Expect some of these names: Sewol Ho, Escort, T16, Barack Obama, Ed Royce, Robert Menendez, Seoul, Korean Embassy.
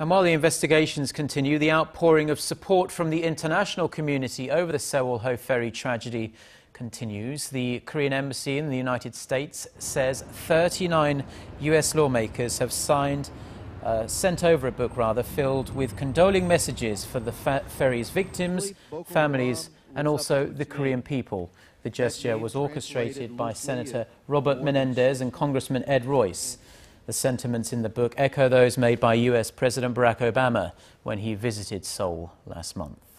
And while the investigations continue, the outpouring of support from the international community over the Sewol Ho ferry tragedy continues. The Korean embassy in the United States says 39 U.S. lawmakers have sent over a book filled with condoling messages for the ferry's victims, families, and also the Korean people. The gesture was orchestrated by Senator Robert Menendez and Congressman Ed Royce. The sentiments in the book echo those made by U.S. President Barack Obama when he visited Seoul last month.